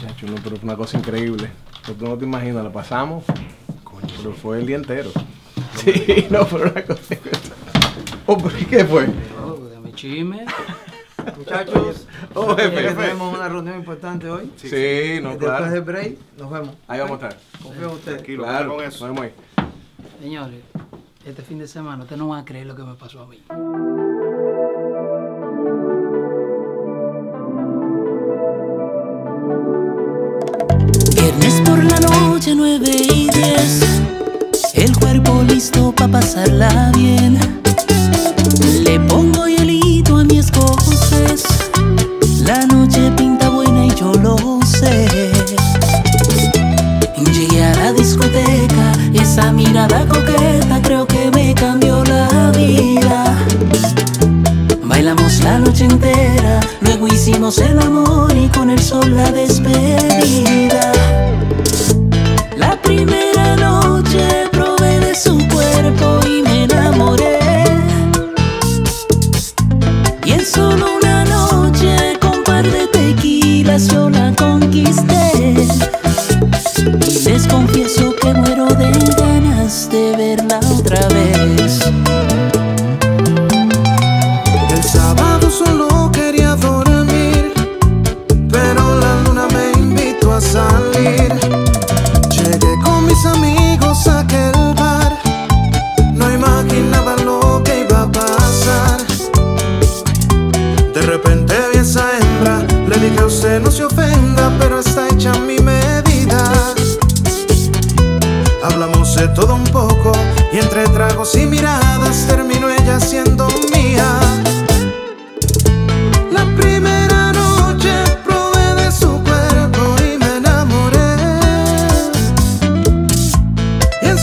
Muchacho, no, pero fue una cosa increíble. Tú no te imaginas, la pasamos. Coño, pero fue el día entero. No, sí, no, pero una cosa. Oh, ¿qué fue? Dame chisme. Muchachos, tenemos una reunión importante hoy. Sí, sí, no, claro. Después del break, nos vemos. Ahí vamos a estar. Confío en ustedes. Tranquilo, claro, con eso. Nos vemos ahí. Señores, este fin de semana ustedes no van a creer lo que me pasó a mí. Viernes por la noche, 9 y 10. El cuerpo listo pa' pasarla bien. Le pongo hielito a mi escocés. La noche pinta buena y yo lo sé. Llegué a la discoteca y esa mirada coqueta creo que me cambió la vida. Bailamos la noche entera, luego hicimos el amor y con el sol la despedida. La primera noche probé de su cuerpo y me enamoré. Y en solo una noche con par de tequilas yo la conquisté. Les confieso que muero de ganas de verla otra vez. El sábado solo quería dormir, pero la luna me invitó a salir. Amigos a aquel bar, no imaginaba lo que iba a pasar. De repente vi a esa hembra, le dije a usted no se ofenda, pero está hecha a mi medida. Hablamos de todo un poco y entre tragos y miradas terminó ella siendo mía. La primera noche probé de su cuerpo y me enamoré.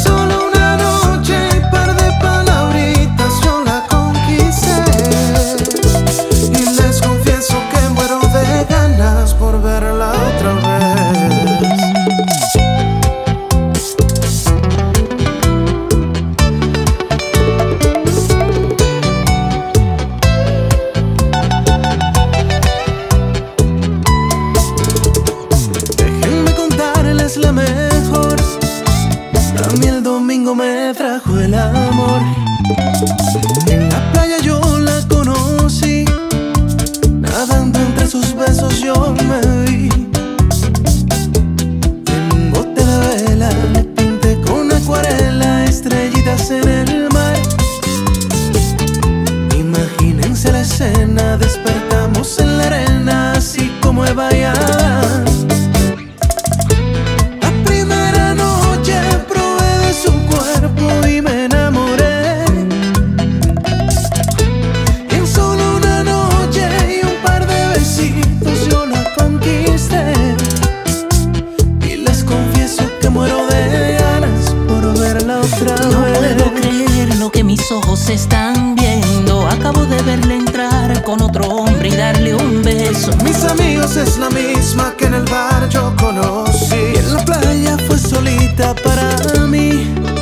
Solo una noche y par de palabritas yo la conquisté. Y les confieso que muero de ganas por verla otra vez. Déjenme contarles la mejor. A mí el domingo me trajo el amor. En la playa yo la conocí, nadando entre sus besos yo me vi. En un bote de vela me pinté con acuarela, estrellitas en el mar. Imagínense la escena, despertamos en la arena, así como Eva y Adán. Ojos están viendo, acabo de verle entrar con otro hombre y darle un beso. Mis amigos es la misma que en el bar yo conocí. Y en la playa fue solita para mí.